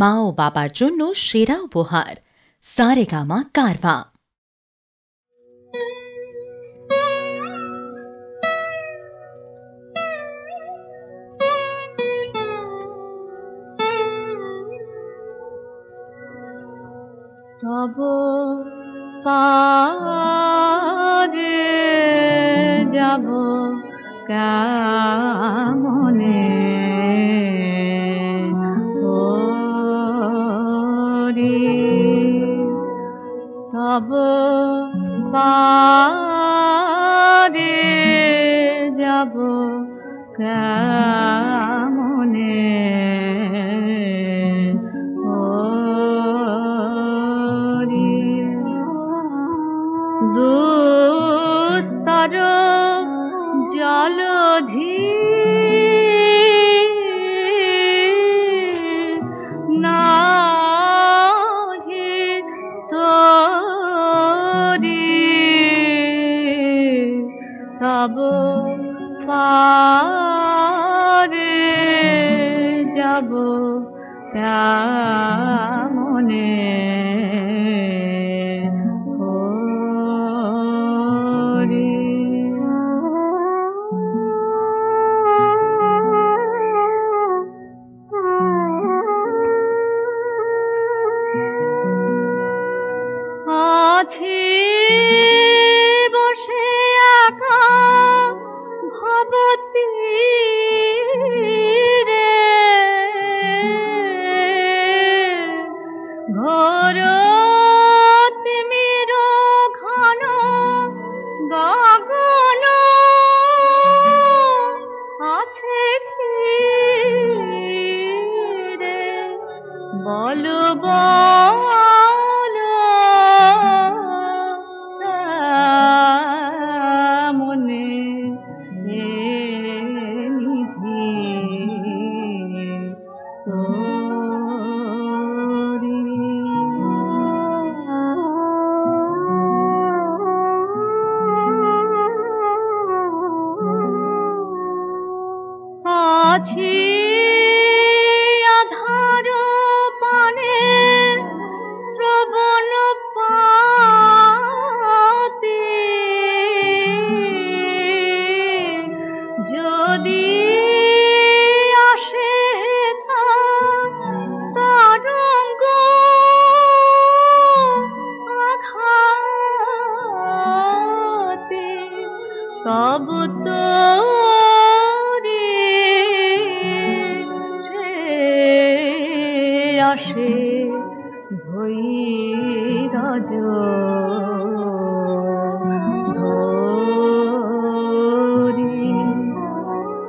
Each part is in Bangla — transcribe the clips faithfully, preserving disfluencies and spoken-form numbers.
মা ও বাবার জন্য সেরা উপহার সারেগামা কারভা। তবো পারে যাবো কামনে হরি, তবো পারে যাবো কামনে দুস্তর জলধি নাহি তোরি, তবো পারে যাবো কামনে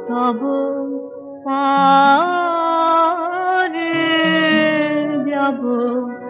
Tobo Pare Jabo